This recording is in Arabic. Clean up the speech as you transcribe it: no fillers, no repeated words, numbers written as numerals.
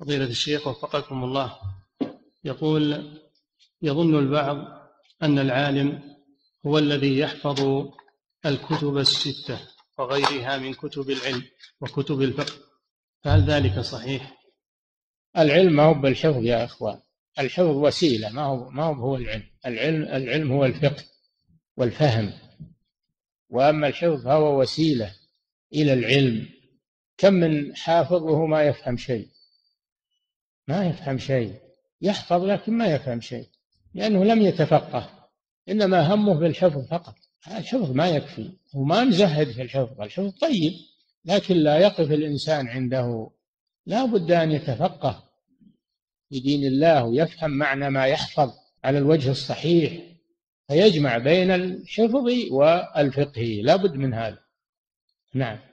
فضيلة الشيخ وفقكم الله، يقول: يظن البعض أن العالم هو الذي يحفظ الكتب الستة وغيرها من كتب العلم وكتب الفقه، فهل ذلك صحيح؟ العلم ما هو بالحفظ يا إخوان، الحفظ وسيلة، ما هو العلم. العلم هو الفقه والفهم، وأما الحفظ فهو وسيلة إلى العلم. كم من حافظ وهو ما يفهم شيء، يحفظ لكن ما يفهم شيء، لأنه لم يتفقه، إنما همه بالحفظ فقط. الحفظ ما يكفي، وما نزهد في الحفظ، الحفظ طيب لكن لا يقف الإنسان عنده، لا بد أن يتفقه بدين الله ويفهم معنى ما يحفظ على الوجه الصحيح، فيجمع بين الحفظ والفقه، لا بد من هذا. نعم.